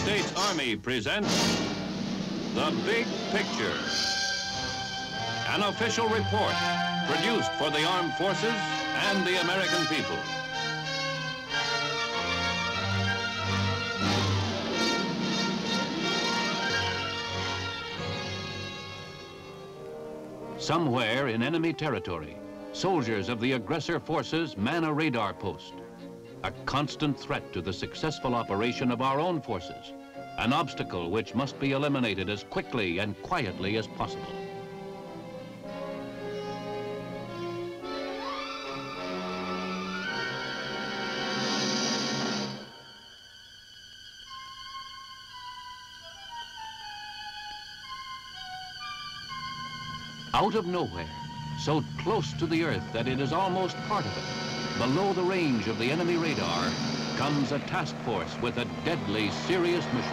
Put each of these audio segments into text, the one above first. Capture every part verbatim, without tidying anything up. United States Army presents The Big Picture, an official report produced for the armed forces and the American people. Somewhere in enemy territory, soldiers of the aggressor forces man a radar post, a constant threat to the successful operation of our own forces, an obstacle which must be eliminated as quickly and quietly as possible. Out of nowhere, so close to the earth that it is almost part of it, below the range of the enemy radar, comes a task force with a deadly serious mission.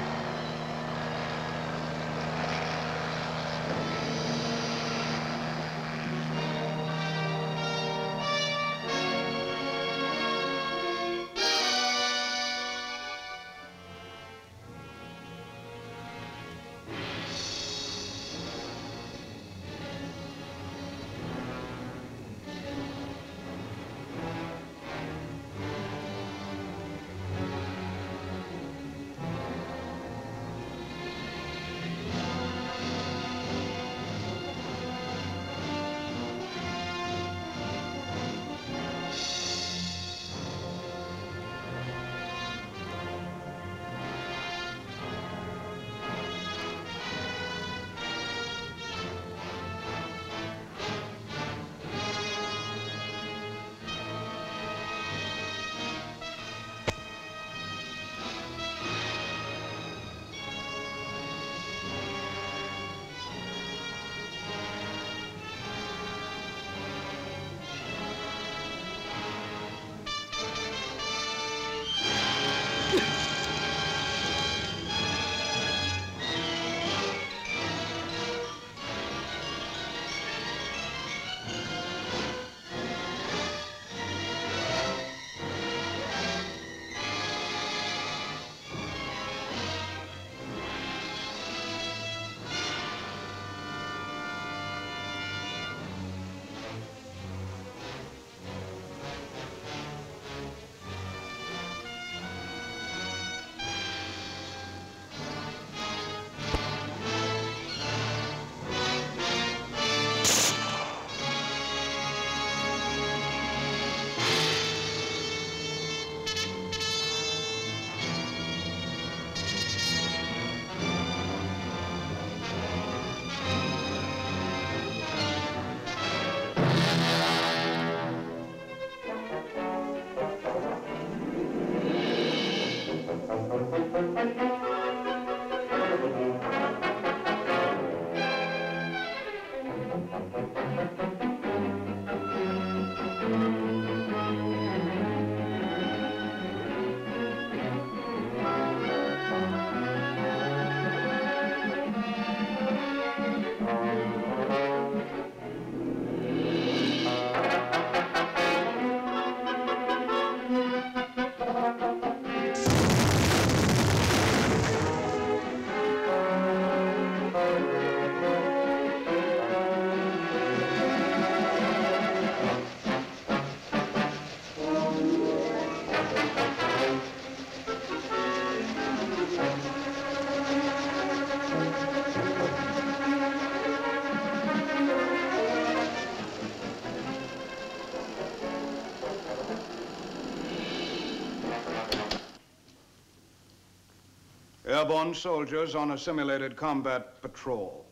Airborne soldiers on a simulated combat patrol.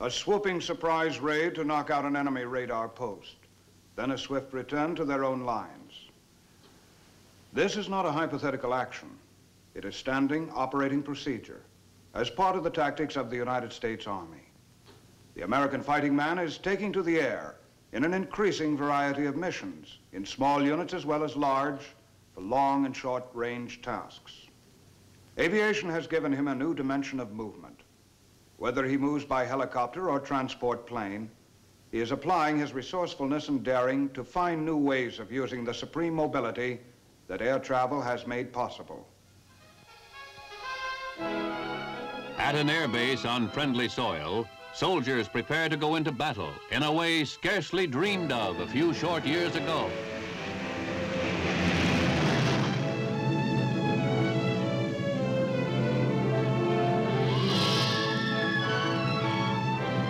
A swooping surprise raid to knock out an enemy radar post. Then a swift return to their own lines. This is not a hypothetical action. It is standing operating procedure as part of the tactics of the United States Army. The American fighting man is taking to the air in an increasing variety of missions, in small units as well as large, for long and short range tasks. Aviation has given him a new dimension of movement. Whether he moves by helicopter or transport plane, he is applying his resourcefulness and daring to find new ways of using the supreme mobility that air travel has made possible. At an air base on friendly soil, soldiers prepare to go into battle in a way scarcely dreamed of a few short years ago.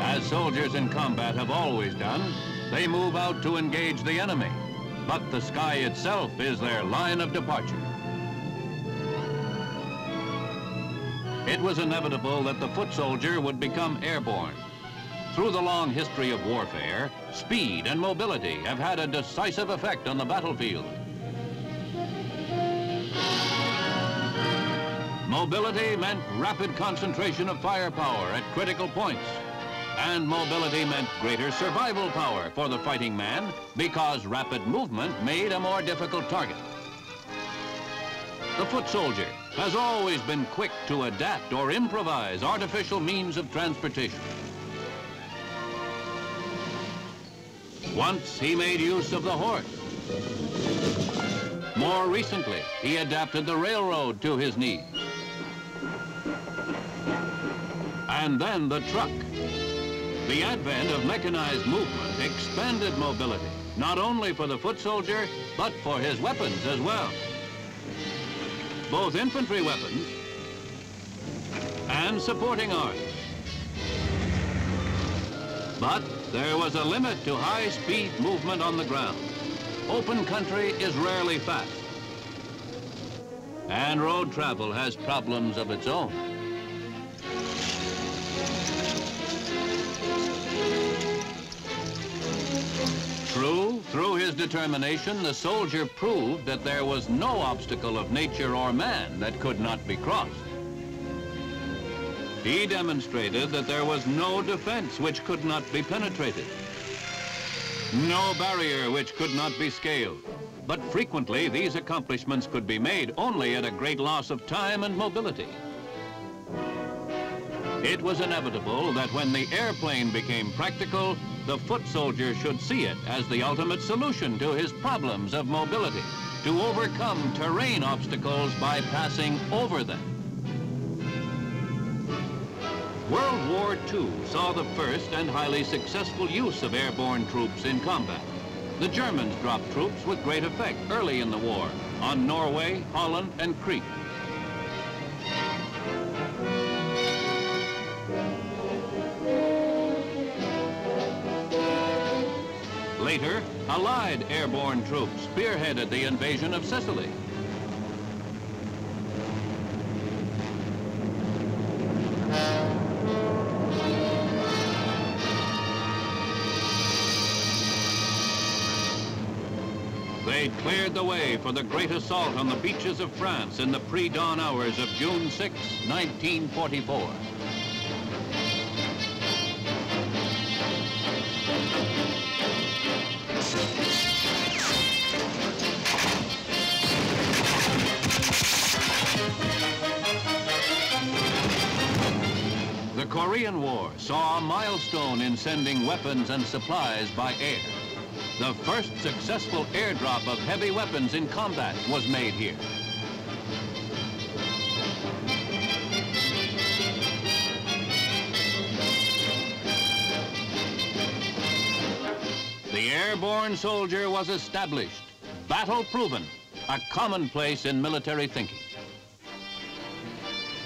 As soldiers in combat have always done, they move out to engage the enemy, but the sky itself is their line of departure. It was inevitable that the foot soldier would become airborne. Through the long history of warfare, speed and mobility have had a decisive effect on the battlefield. Mobility meant rapid concentration of firepower at critical points. And mobility meant greater survival power for the fighting man because rapid movement made a more difficult target. The foot soldier has always been quick to adapt or improvise artificial means of transportation. Once he made use of the horse. More recently, he adapted the railroad to his needs. And then the truck. The advent of mechanized movement expanded mobility, not only for the foot soldier, but for his weapons as well. Both infantry weapons and supporting arms. But there was a limit to high-speed movement on the ground. Open country is rarely fast. And road travel has problems of its own. True, through his determination, the soldier proved that there was no obstacle of nature or man that could not be crossed. He demonstrated that there was no defense which could not be penetrated, no barrier which could not be scaled. But frequently, these accomplishments could be made only at a great loss of time and mobility. It was inevitable that when the airplane became practical, the foot soldier should see it as the ultimate solution to his problems of mobility, to overcome terrain obstacles by passing over them. World War Two saw the first and highly successful use of airborne troops in combat. The Germans dropped troops with great effect early in the war on Norway, Holland, and Crete. Later, Allied airborne troops spearheaded the invasion of Sicily. They cleared the way for the great assault on the beaches of France in the pre-dawn hours of June sixth, nineteen forty-four. The Korean War saw a milestone in sending weapons and supplies by air. The first successful airdrop of heavy weapons in combat was made here. The airborne soldier was established, battle-proven, a commonplace in military thinking.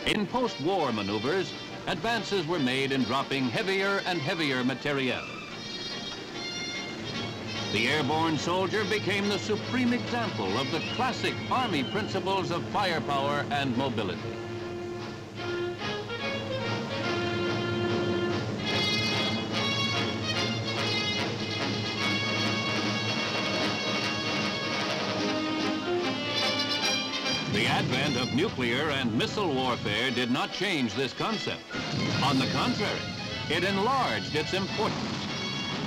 In post-war maneuvers, advances were made in dropping heavier and heavier materiel. The airborne soldier became the supreme example of the classic Army principles of firepower and mobility. The advent of nuclear and missile warfare did not change this concept. On the contrary, it enlarged its importance.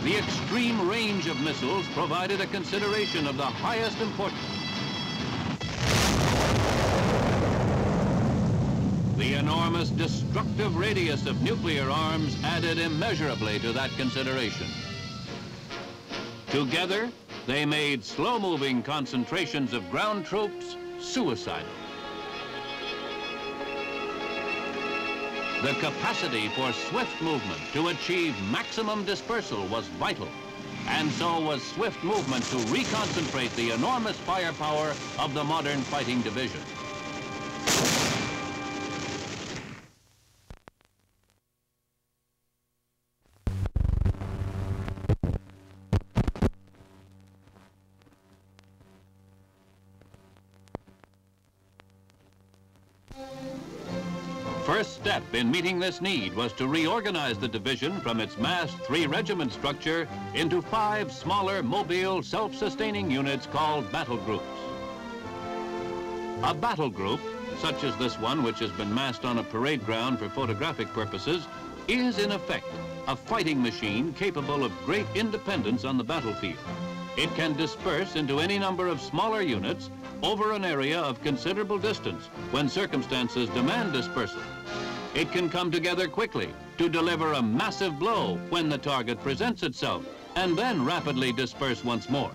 The extreme range of missiles provided a consideration of the highest importance. The enormous destructive radius of nuclear arms added immeasurably to that consideration. Together, they made slow-moving concentrations of ground troops suicidal. The capacity for swift movement to achieve maximum dispersal was vital, and so was swift movement to reconcentrate the enormous firepower of the modern fighting division. First step in meeting this need was to reorganize the division from its massed three-regiment structure into five smaller, mobile, self-sustaining units called battle groups. A battle group, such as this one which has been massed on a parade ground for photographic purposes, is in effect a fighting machine capable of great independence on the battlefield. It can disperse into any number of smaller units over an area of considerable distance when circumstances demand dispersal. It can come together quickly to deliver a massive blow when the target presents itself and then rapidly disperse once more.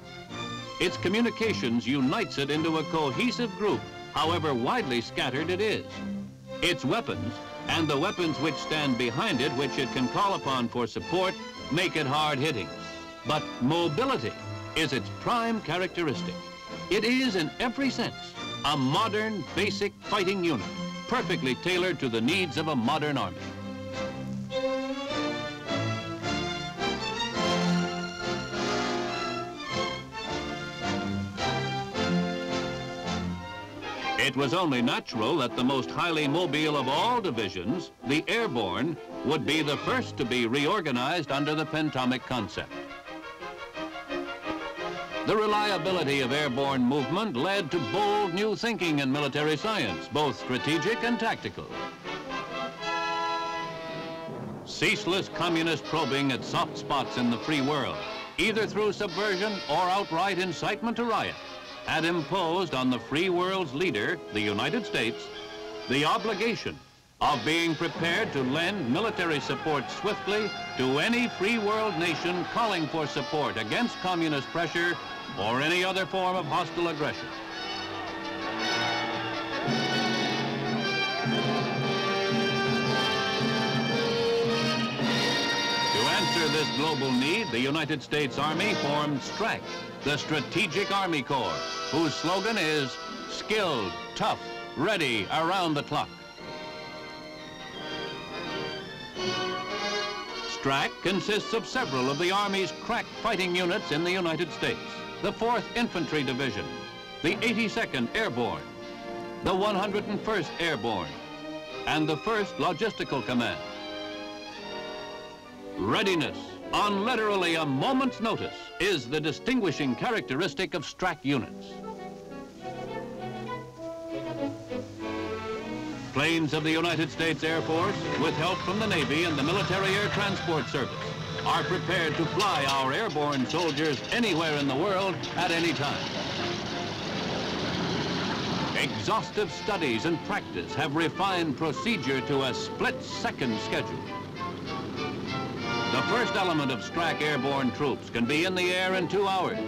Its communications unites it into a cohesive group, however widely scattered it is. Its weapons and the weapons which stand behind it, which it can call upon for support, make it hard-hitting. But mobility is its prime characteristic. It is, in every sense, a modern, basic fighting unit, perfectly tailored to the needs of a modern army. It was only natural that the most highly mobile of all divisions, the airborne, would be the first to be reorganized under the Pentomic concept. The reliability of airborne movement led to bold new thinking in military science, both strategic and tactical. Ceaseless communist probing at soft spots in the free world, either through subversion or outright incitement to riot, had imposed on the free world's leader, the United States, the obligation of being prepared to lend military support swiftly to any free world nation calling for support against communist pressure or any other form of hostile aggression. To answer this global need, the United States Army formed STRAC, the Strategic Army Corps, whose slogan is skilled, tough, ready, around the clock. STRAC consists of several of the Army's crack fighting units in the United States. The fourth Infantry Division, the eighty-second Airborne, the one hundred first Airborne, and the first Logistical Command. Readiness, on literally a moment's notice, is the distinguishing characteristic of STRAC units. Planes of the United States Air Force, with help from the Navy and the Military Air Transport Service, are prepared to fly our airborne soldiers anywhere in the world at any time. Exhaustive studies and practice have refined procedure to a split-second schedule. The first element of STRAC airborne troops can be in the air in two hours,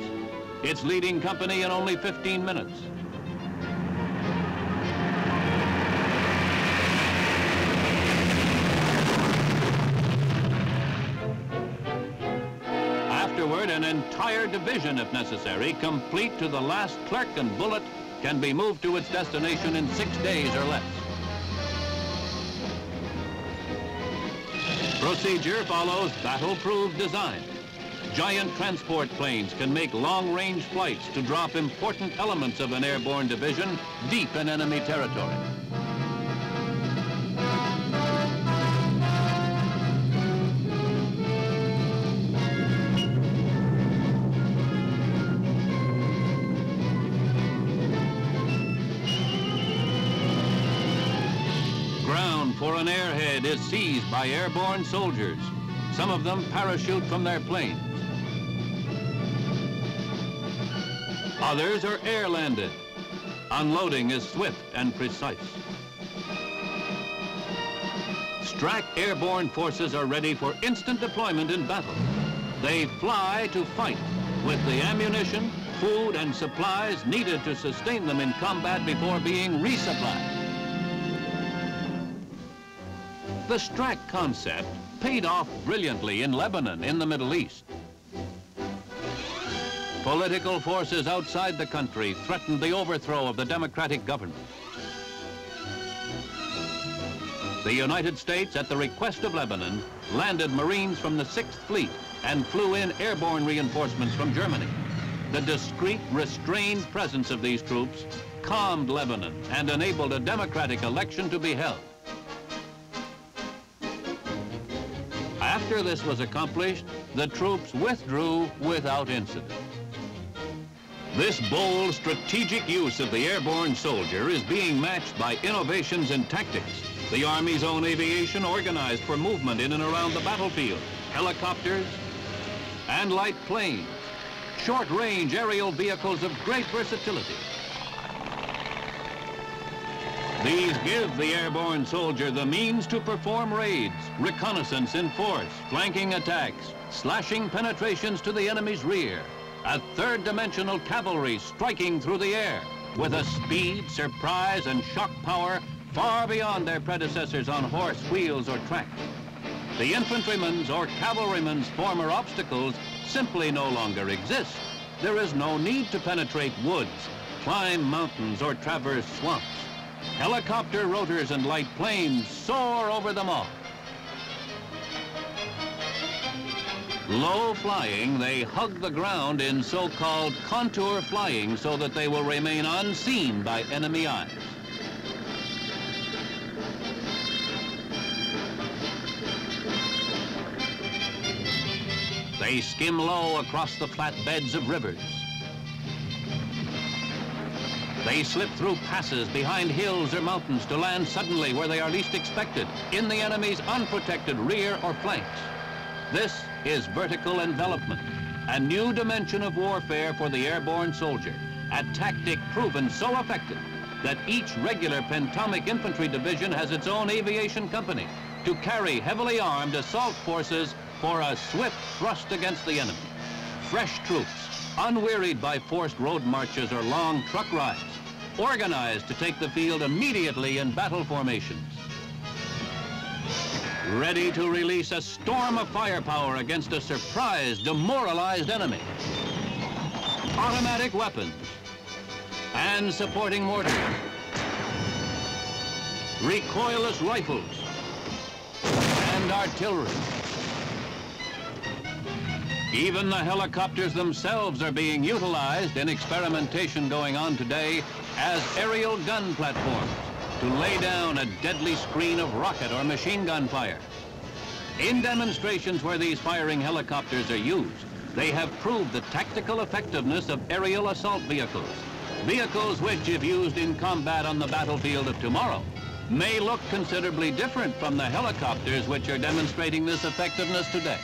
its leading company in only fifteen minutes. An entire division, if necessary, complete to the last clerk and bullet, can be moved to its destination in six days or less. Procedure follows battle-proof design. Giant transport planes can make long-range flights to drop important elements of an airborne division deep in enemy territory. For an airhead is seized by airborne soldiers. Some of them parachute from their planes. Others are air-landed. Unloading is swift and precise. STRAC airborne forces are ready for instant deployment in battle. They fly to fight with the ammunition, food, and supplies needed to sustain them in combat before being resupplied. The STRAC concept paid off brilliantly in Lebanon in the Middle East. Political forces outside the country threatened the overthrow of the democratic government. The United States, at the request of Lebanon, landed Marines from the sixth Fleet and flew in airborne reinforcements from Germany. The discreet, restrained presence of these troops calmed Lebanon and enabled a democratic election to be held. After this was accomplished, the troops withdrew without incident. This bold, strategic use of the airborne soldier is being matched by innovations in tactics. The Army's own aviation organized for movement in and around the battlefield, helicopters and light planes, short-range aerial vehicles of great versatility. These give the airborne soldier the means to perform raids, reconnaissance in force, flanking attacks, slashing penetrations to the enemy's rear, a third-dimensional cavalry striking through the air with a speed, surprise, and shock power far beyond their predecessors on horse, wheels, or track. The infantryman's or cavalryman's former obstacles simply no longer exist. There is no need to penetrate woods, climb mountains, or traverse swamps. Helicopter rotors and light planes soar over them all. Low flying, they hug the ground in so-called contour flying so that they will remain unseen by enemy eyes. They skim low across the flat beds of rivers. They slip through passes behind hills or mountains to land suddenly where they are least expected, in the enemy's unprotected rear or flanks. This is vertical envelopment, a new dimension of warfare for the airborne soldier, a tactic proven so effective that each regular Pentomic infantry division has its own aviation company to carry heavily armed assault forces for a swift thrust against the enemy. Fresh troops, unwearied by forced road marches or long truck rides, organized to take the field immediately in battle formations, ready to release a storm of firepower against a surprised, demoralized enemy. Automatic weapons and supporting mortars, recoilless rifles, and artillery. Even the helicopters themselves are being utilized in experimentation going on today as aerial gun platforms to lay down a deadly screen of rocket or machine gun fire. In demonstrations where these firing helicopters are used, they have proved the tactical effectiveness of aerial assault vehicles, vehicles which, if used in combat on the battlefield of tomorrow, may look considerably different from the helicopters which are demonstrating this effectiveness today.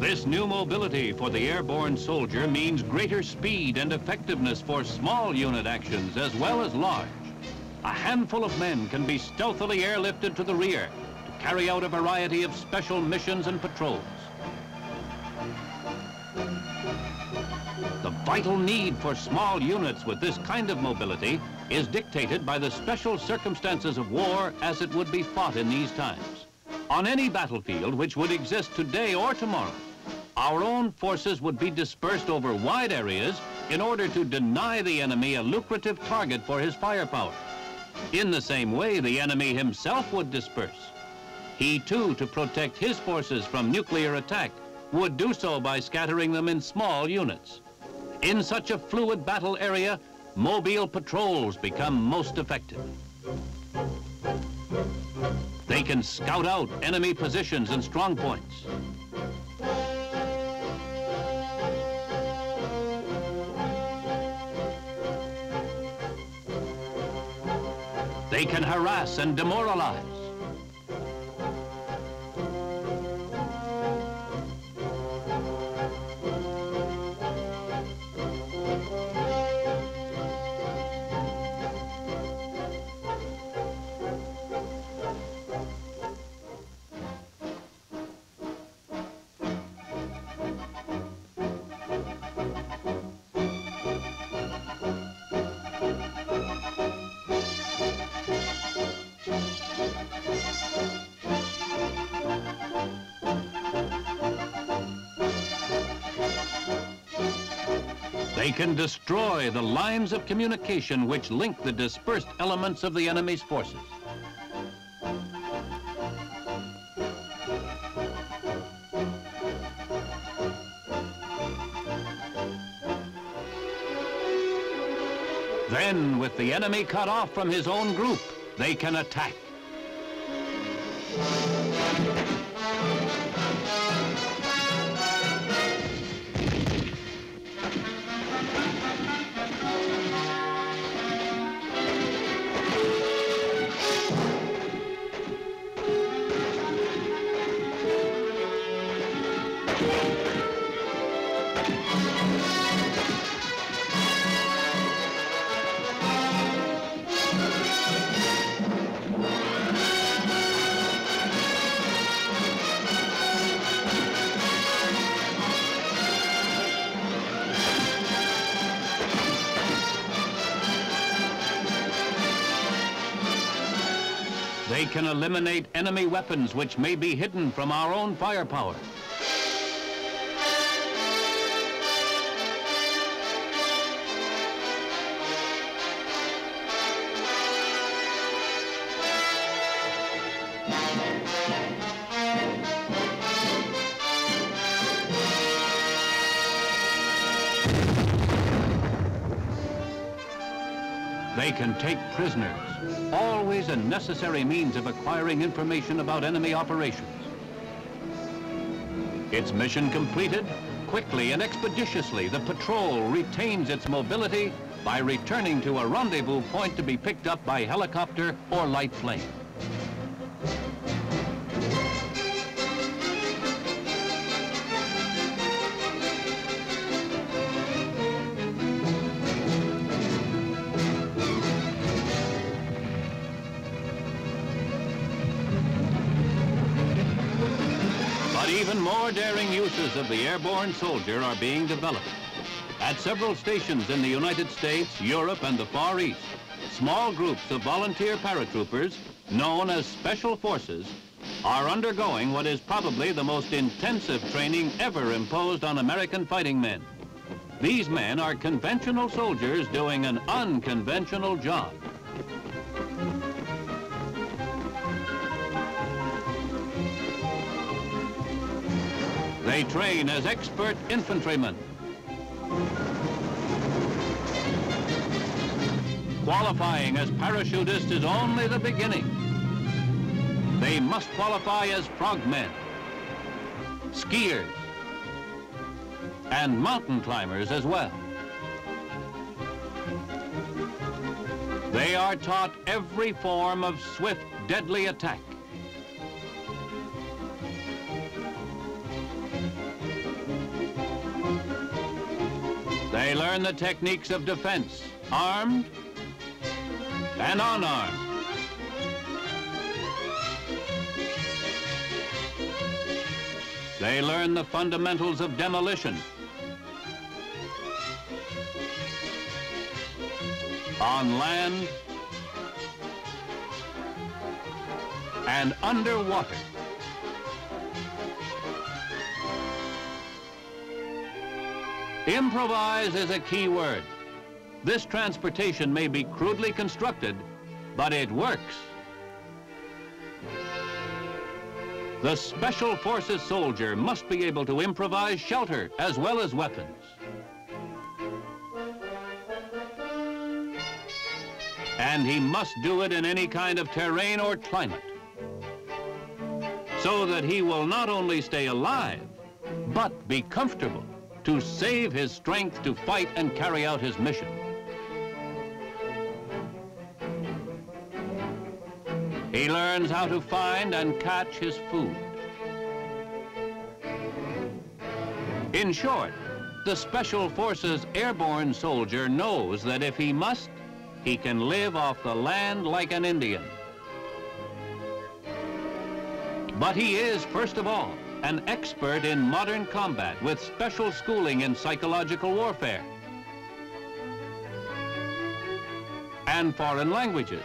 This new mobility for the airborne soldier means greater speed and effectiveness for small unit actions as well as large. A handful of men can be stealthily airlifted to the rear to carry out a variety of special missions and patrols. The vital need for small units with this kind of mobility is dictated by the special circumstances of war as it would be fought in these times. On any battlefield which would exist today or tomorrow, our own forces would be dispersed over wide areas in order to deny the enemy a lucrative target for his firepower. In the same way, the enemy himself would disperse. He too, to protect his forces from nuclear attack, would do so by scattering them in small units. In such a fluid battle area, mobile patrols become most effective. They can scout out enemy positions and strong points. They can harass and demoralize. They can destroy the lines of communication which link the dispersed elements of the enemy's forces. Then, with the enemy cut off from his own group, they can attack. They can eliminate enemy weapons which may be hidden from our own firepower. They can take prisoners. Always a necessary means of acquiring information about enemy operations. Its mission completed, quickly and expeditiously, the patrol retains its mobility by returning to a rendezvous point to be picked up by helicopter or light plane. Even more daring uses of the airborne soldier are being developed. At several stations in the United States, Europe, and the Far East, small groups of volunteer paratroopers, known as Special Forces, are undergoing what is probably the most intensive training ever imposed on American fighting men. These men are conventional soldiers doing an unconventional job. They train as expert infantrymen, qualifying as parachutists is only the beginning. They must qualify as frogmen, skiers, and mountain climbers as well. They are taught every form of swift, deadly attack. They learn the techniques of defense, armed and unarmed. They learn the fundamentals of demolition, on land and underwater. Improvise is a key word. This transportation may be crudely constructed, but it works. The Special Forces soldier must be able to improvise shelter as well as weapons. And he must do it in any kind of terrain or climate, so that he will not only stay alive, but be comfortable, to save his strength to fight and carry out his mission. He learns how to find and catch his food. In short, the Special Forces airborne soldier knows that if he must, he can live off the land like an Indian. But he is, first of all, an expert in modern combat with special schooling in psychological warfare and foreign languages.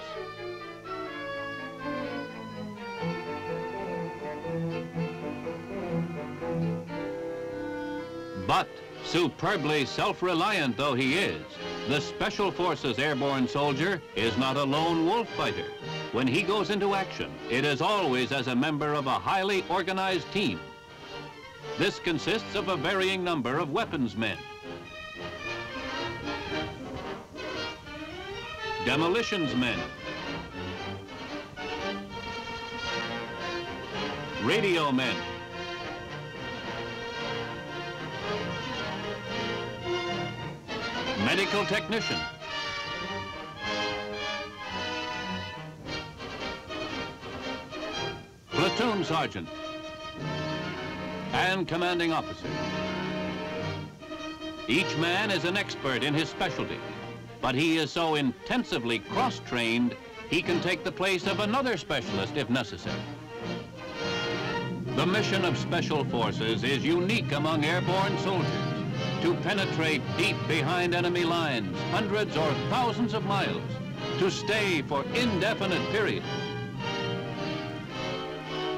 But Superbly self-reliant though he is, the Special Forces airborne soldier is not a lone wolf fighter. When he goes into action, it is always as a member of a highly organized team. This consists of a varying number of weapons men, demolitions men, radio men, medical technician, platoon sergeant, and commanding officer. Each man is an expert in his specialty, but he is so intensively cross-trained, he can take the place of another specialist if necessary. The mission of Special Forces is unique among airborne soldiers: to penetrate deep behind enemy lines, hundreds or thousands of miles, to stay for indefinite periods,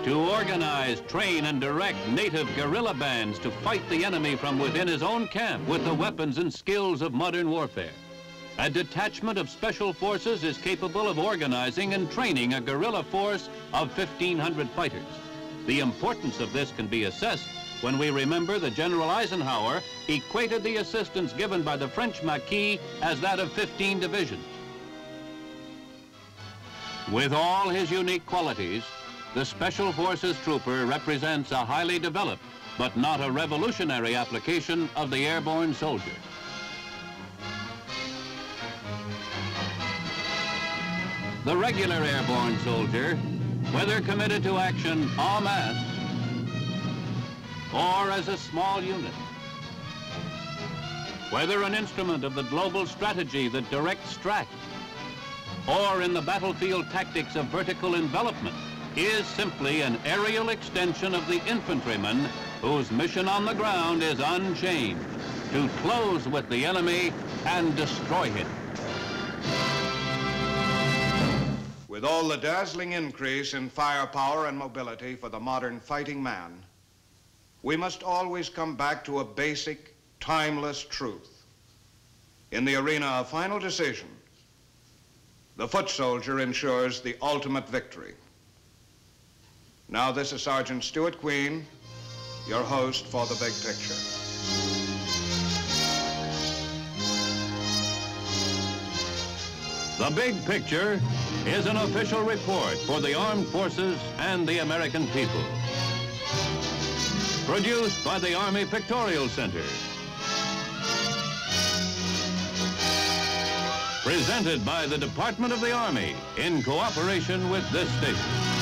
to organize, train, and direct native guerrilla bands to fight the enemy from within his own camp with the weapons and skills of modern warfare. A detachment of Special Forces is capable of organizing and training a guerrilla force of fifteen hundred fighters. The importance of this can be assessed when we remember that General Eisenhower equated the assistance given by the French Maquis as that of fifteen divisions. With all his unique qualities, the Special Forces trooper represents a highly developed, but not a revolutionary application of the airborne soldier. The regular airborne soldier, whether committed to action en masse or as a small unit, whether an instrument of the global strategy that directs STRAC, or in the battlefield tactics of vertical envelopment, is simply an aerial extension of the infantryman whose mission on the ground is unchanged: to close with the enemy and destroy him. With all the dazzling increase in firepower and mobility for the modern fighting man, we must always come back to a basic, timeless truth. In the arena of final decision, the foot soldier ensures the ultimate victory. Now, this is Sergeant Stuart Queen, your host for The Big Picture. The Big Picture is an official report for the armed forces and the American people. Produced by the Army Pictorial Center. Presented by the Department of the Army in cooperation with this station.